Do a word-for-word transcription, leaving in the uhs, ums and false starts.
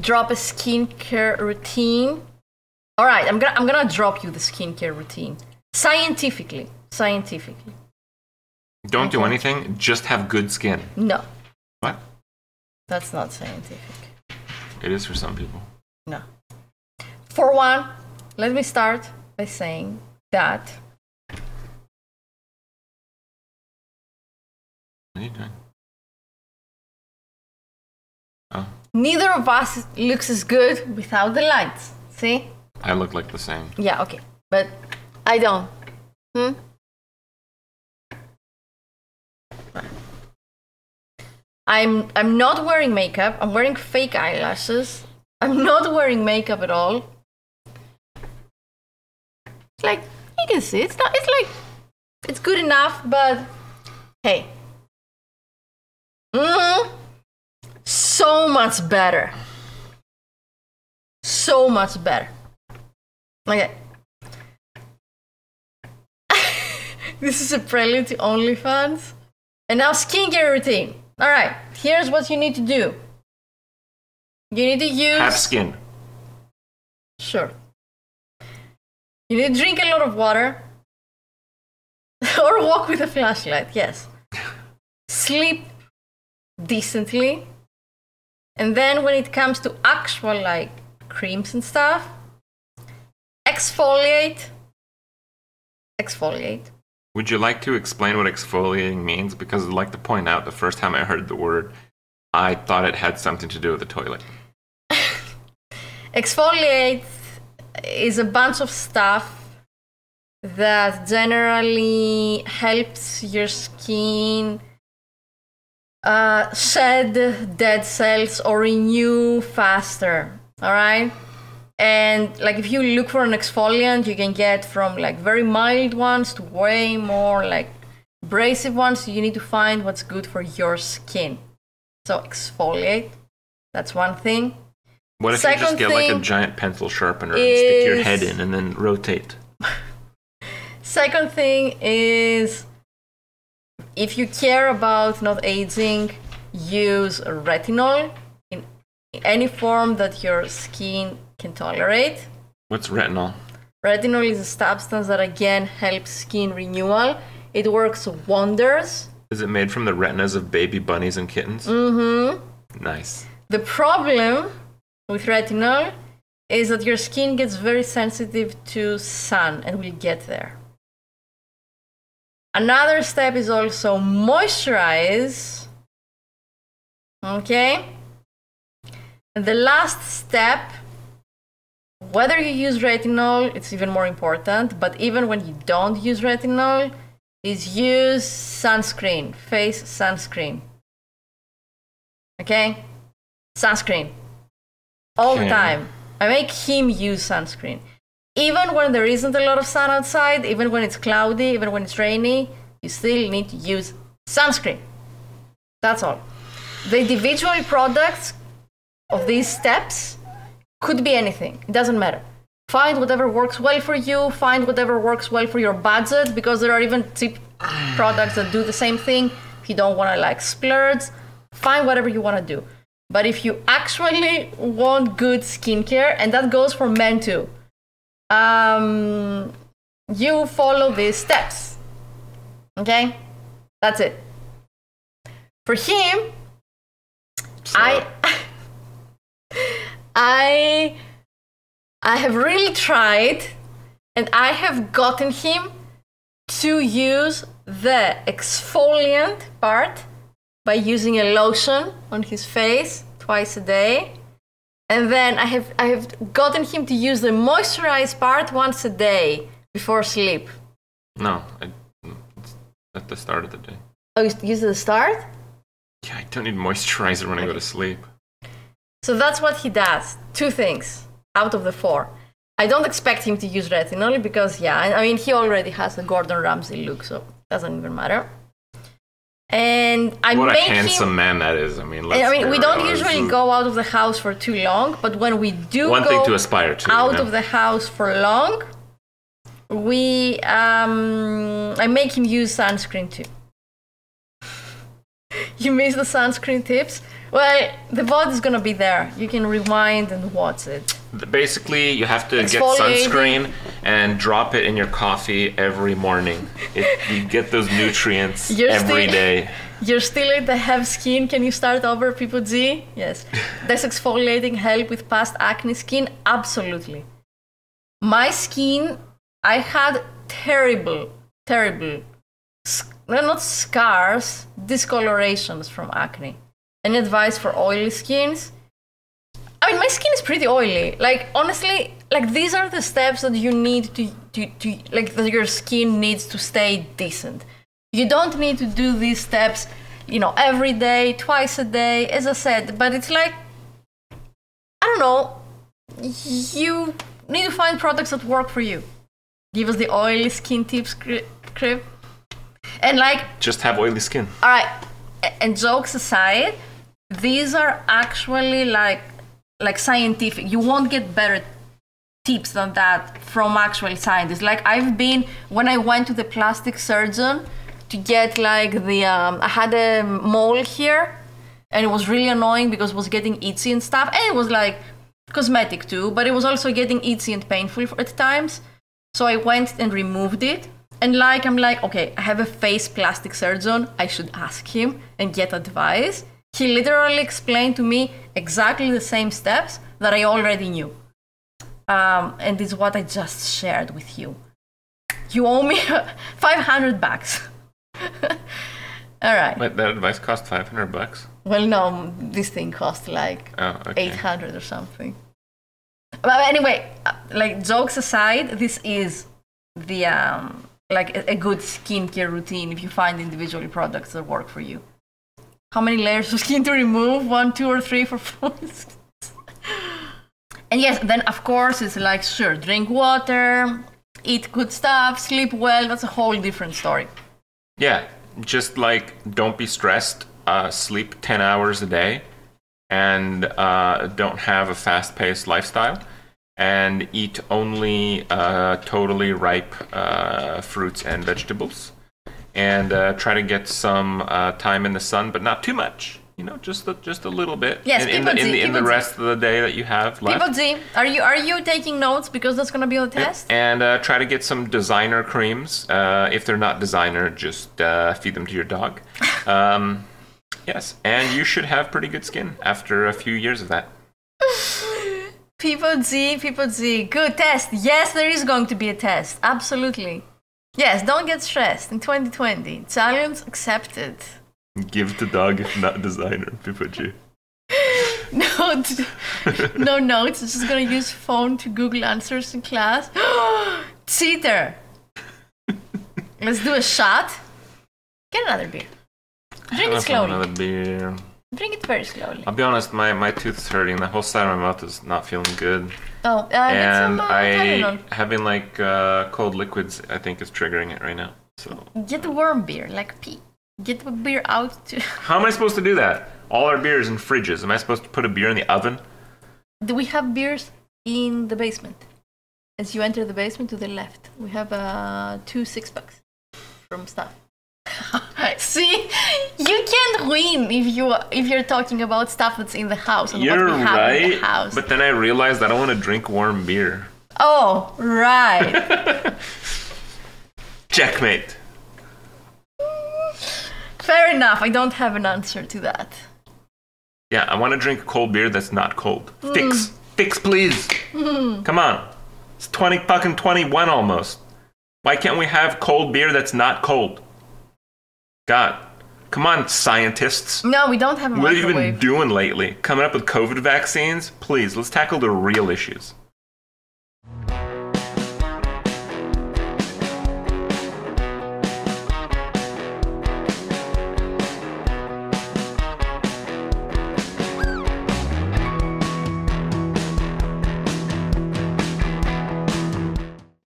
Drop a skincare routine. All right, I'm gonna I'm gonna drop you the skincare routine scientifically, scientifically. Don't okay. do anything. Just have good skin. No. What? That's not scientific. It is for some people. No. For one, let me start by saying that. What are you doing? Oh. Neither of us looks as good without the lights. See? I look like the same. Yeah, okay. But I don't. Hmm? I'm, I'm not wearing makeup. I'm wearing fake eyelashes. I'm not wearing makeup at all. Like, you can see, it's not, it's like, it's good enough, but hey. Mm-hmm. So much better. So much better. Okay. This is a prelude to OnlyFans. And now skincare routine. All right, here's what you need to do. You need to use... Have skin. Sure. You need to drink a lot of water. Or walk with a flashlight, yes. Sleep decently. And then when it comes to actual, like, creams and stuff, exfoliate. Exfoliate. Would you like to explain what exfoliating means? Because I'd like to point out the first time I heard the word, I thought it had something to do with the toilet. Exfoliate is a bunch of stuff that generally helps your skin uh, shed dead cells or renew faster, all right? And like if you look for an exfoliant, you can get from like very mild ones to way more like abrasive ones. You need to find what's good for your skin. So exfoliate, that's one thing. What if Second you just get like a giant pencil sharpener and is... stick your head in and then rotate? Second thing is, if you care about not aging, use retinol in any form that your skin can tolerate. What's retinol? Retinol is a substance that again helps skin renewal. It works wonders. Is it made from the retinas of baby bunnies and kittens? Mm-hmm. Nice. The problem with retinol is that your skin gets very sensitive to sun, and we'll get there. Another step is also moisturize. Okay? And the last step, whether you use retinol, it's even more important, but even when you don't use retinol, is use sunscreen, face sunscreen. Okay? Sunscreen. All okay. the time. I make him use sunscreen. Even when there isn't a lot of sun outside, even when it's cloudy, even when it's rainy, you still need to use sunscreen. That's all. The individual products of these steps could be anything. It doesn't matter. Find whatever works well for you. Find whatever works well for your budget, because there are even cheap products that do the same thing. If you don't want to like splurge, find whatever you want to do. But if you actually want good skincare, and that goes for men too, um, you follow these steps. Okay? That's it. For him, so. I... I I have really tried, and I have gotten him to use the exfoliant part by using a lotion on his face twice a day. And then I have I have gotten him to use the moisturize part once a day before sleep. No, I, it's at the start of the day. Oh, you use it at the start? Yeah, I don't need moisturizer when I go to sleep. So that's what he does. Two things out of the four. I don't expect him to use retinol because, yeah, I mean, he already has a Gordon Ramsay look, so it doesn't even matter. And I what make a handsome him, man that is. I mean, let's I mean we don't honest. usually go out of the house for too long, but when we do One go thing to aspire to, out yeah. of the house for long, we um, I make him use sunscreen too. you miss the sunscreen tips? Well, the V O D is gonna be there. You can rewind and watch it. Basically, you have to get sunscreen and drop it in your coffee every morning. It, you get those nutrients you're every still, day. You're still at the have skin. Can you start over, People G? Yes. Does exfoliating help with past acne skin? Absolutely. My skin, I had terrible, terrible, not scars, discolorations from acne. Any advice for oily skins? I mean, my skin is pretty oily. Like, honestly, like these are the steps that you need to, to, to like that your skin needs to stay decent. You don't need to do these steps, you know, every day, twice a day, as I said, but it's like, I don't know, you need to find products that work for you. Give us the oily skin tips, Crib. And like... just have oily skin. All right. And jokes aside, these are actually like like scientific. You won't get better tips than that from actual scientists. Like I've been, when I went to the plastic surgeon to get like the, um, I had a mole here and it was really annoying because it was getting itchy and stuff. And it was like cosmetic too, but it was also getting itchy and painful at times. So I went and removed it. And like, I'm like, okay, I have a face plastic surgeon. I should ask him and get advice. He literally explained to me exactly the same steps that I already knew. Um, and it's what I just shared with you. You owe me five hundred bucks. All right. Wait, that advice cost five hundred bucks? Well, no, this thing cost like oh, okay. eight hundred or something. But anyway, like jokes aside, this is the... Um, like a good skincare routine if you find individual products that work for you. How many layers of skin to remove? One, two, or three for four skins. And yes, then of course it's like, sure, drink water, eat good stuff, sleep well. That's a whole different story. Yeah, just like don't be stressed. Uh, sleep ten hours a day and uh, don't have a fast-paced lifestyle. And eat only uh, totally ripe uh, fruits and vegetables. And uh, try to get some uh, time in the sun, but not too much. You know, just a, just a little bit. Yes, in, in the, in the, in the rest of the day that you have left. People Z, are you, are you taking notes? Because that's going to be on the test. And uh, try to get some designer creams. Uh, if they're not designer, just uh, feed them to your dog. Um, yes, and you should have pretty good skin after a few years of that. People Z, People Z, good test. Yes, there is going to be a test. Absolutely. Yes, don't get stressed in twenty twenty. Challenge accepted. Give to dog, not designer, People G. no, no notes. Just going to use phone to Google answers in class. Cheater. Let's do a shot. Get another beer. Drink it slowly. Another beer. Drink it very slowly. I'll be honest, my, my tooth's hurting. The whole side of my mouth is not feeling good. Oh, uh, and get some, uh, I having like uh, cold liquids, I think, is triggering it right now. So get a warm beer, like pee. Get a beer out too. How am I supposed to do that? All our beer is in fridges. Am I supposed to put a beer in the oven? Do we have beers in the basement? As you enter the basement to the left, we have uh, two six packs from staff. See, you can't win if you if you're talking about stuff that's in the house. And you're what we have right, in the house. But then I realized I don't want to drink warm beer. Oh, right. Checkmate. Fair enough. I don't have an answer to that. Yeah, I want to drink cold beer that's not cold. Mm. Fix, fix, please. Mm. Come on, it's twenty fucking twenty-one almost. Why can't we have cold beer that's not cold? God, come on, scientists. No, we don't have a microwave. What have you been doing lately? Coming up with COVID vaccines? Please, let's tackle the real issues.